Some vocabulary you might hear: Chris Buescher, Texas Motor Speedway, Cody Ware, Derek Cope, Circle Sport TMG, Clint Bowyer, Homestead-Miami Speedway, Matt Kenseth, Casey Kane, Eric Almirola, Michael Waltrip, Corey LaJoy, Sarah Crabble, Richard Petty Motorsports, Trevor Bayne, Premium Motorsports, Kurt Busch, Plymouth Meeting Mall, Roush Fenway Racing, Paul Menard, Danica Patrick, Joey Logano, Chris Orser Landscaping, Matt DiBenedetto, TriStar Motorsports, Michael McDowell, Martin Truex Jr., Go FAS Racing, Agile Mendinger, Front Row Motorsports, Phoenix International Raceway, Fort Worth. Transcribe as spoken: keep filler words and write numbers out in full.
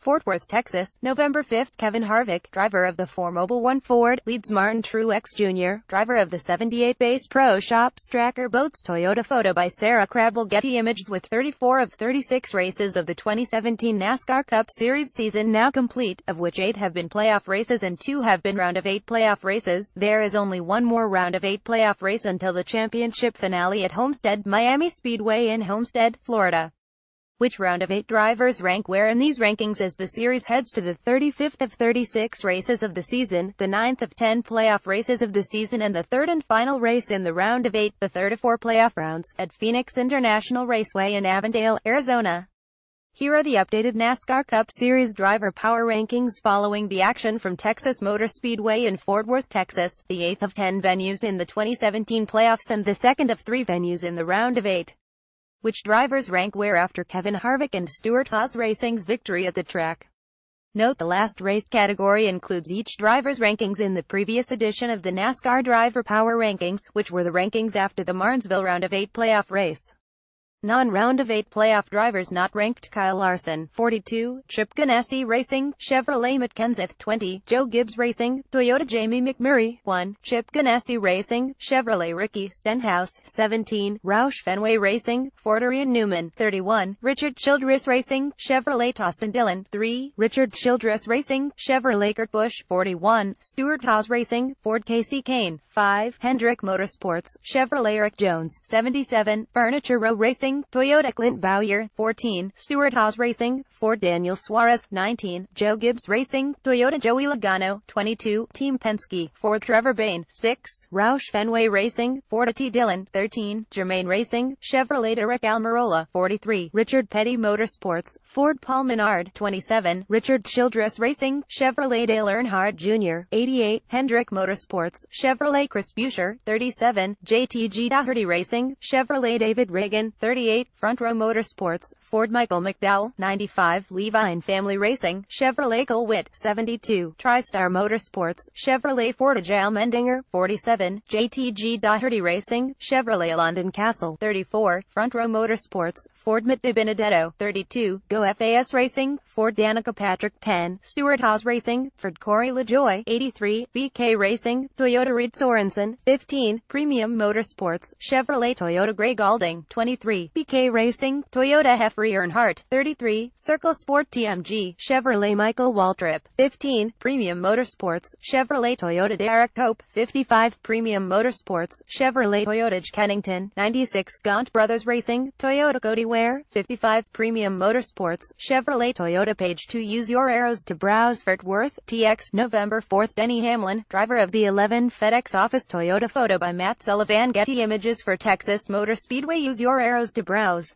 Fort Worth, Texas, November fifth, Kevin Harvick, driver of the four Mobil one Ford, leads Martin Truex Junior, driver of the seventy-eight Base Pro Shop Stracker Boats Toyota. Photo by Sarah Crabble. Getty Images. With thirty-four of thirty-six races of the twenty seventeen NASCAR Cup Series season now complete, of which eight have been playoff races and two have been round-of-eight playoff races, there is only one more round-of-eight playoff race until the championship finale at Homestead-Miami Speedway in Homestead, Florida. Which round-of-eight drivers rank where in these rankings as the series heads to the thirty-fifth of thirty-six races of the season, the ninth of ten playoff races of the season and the third and final race in the round-of-eight, the third of four playoff rounds, at Phoenix International Raceway in Avondale, Arizona. Here are the updated NASCAR Cup Series driver power rankings following the action from Texas Motor Speedway in Fort Worth, Texas, the eighth of ten venues in the twenty seventeen playoffs and the second of three venues in the round-of-eight. Which drivers rank where after Kevin Harvick and Stewart Haas Racing's victory at the track. Note the last race category includes each driver's rankings in the previous edition of the NASCAR Driver Power Rankings, which were the rankings after the Martinsville round-of-eight playoff race. Non-round-of-eight playoff drivers not ranked: Kyle Larson, forty-two, Chip Ganassi Racing, Chevrolet Matt Kenseth, twenty, Joe Gibbs Racing, Toyota Jamie McMurray, one, Chip Ganassi Racing, Chevrolet Ricky Stenhouse, seventeen, Roush Fenway Racing, Ford Ryan Newman, thirty-one, Richard Childress Racing, Chevrolet Austin Dillon, three, Richard Childress Racing, Chevrolet Kurt Busch, forty-one, Stewart Haas Racing, Ford Casey Kane, five, Hendrick Motorsports, Chevrolet Erik Jones, seventy-seven, Furniture Row Racing, Toyota Clint Bowyer, fourteen, Stewart Haas Racing, Ford Daniel Suarez, nineteen, Joe Gibbs Racing, Toyota Joey Logano, twenty-two, Team Penske, Ford Trevor Bayne, six, Roush Fenway Racing, Ford T. Dillon, thirteen, Germain Racing, Chevrolet Eric Almirola, forty-three, Richard Petty Motorsports, Ford Paul Menard, twenty-seven, Richard Childress Racing, Chevrolet Dale Earnhardt Junior, eighty-eight, Hendrick Motorsports, Chevrolet Chris Buescher, thirty-seven, J T G Daugherty Racing, Chevrolet David Reagan, thirty-eight, thirty-eight, Front Row Motorsports, Ford Michael McDowell, ninety-five, Levine Family Racing, Chevrolet Cole Witt, seventy-two, TriStar Motorsports, Chevrolet Ford Agile Mendinger, forty-seven, J T G Daugherty Racing, Chevrolet London Castle, thirty-four, Front Row Motorsports, Ford Matt DiBenedetto, thirty-two, Go F A S Racing, Ford Danica Patrick, ten, Stewart Haas Racing, Ford Corey LaJoy, eighty-three, B K Racing, Toyota Reed Sorensen, fifteen, Premium Motorsports, Chevrolet Toyota Gray Goulding, twenty-three, B K Racing, Toyota Jeffrey Earnhardt, thirty-three, Circle Sport T M G, Chevrolet Michael Waltrip, fifteen, Premium Motorsports, Chevrolet Toyota Derek Cope, fifty-five, Premium Motorsports, Chevrolet Toyota J. Kennington, ninety-six, Gaunt Brothers Racing, Toyota Cody Ware, fifty-five, Premium Motorsports, Chevrolet Toyota Page two. Use your arrows to browse. Fort Worth, T X, November fourth. Denny Hamlin, driver of the eleven FedEx Office Toyota. Photo by Matt Sullivan. Getty Images. For Texas Motor Speedway, use your arrows to browse.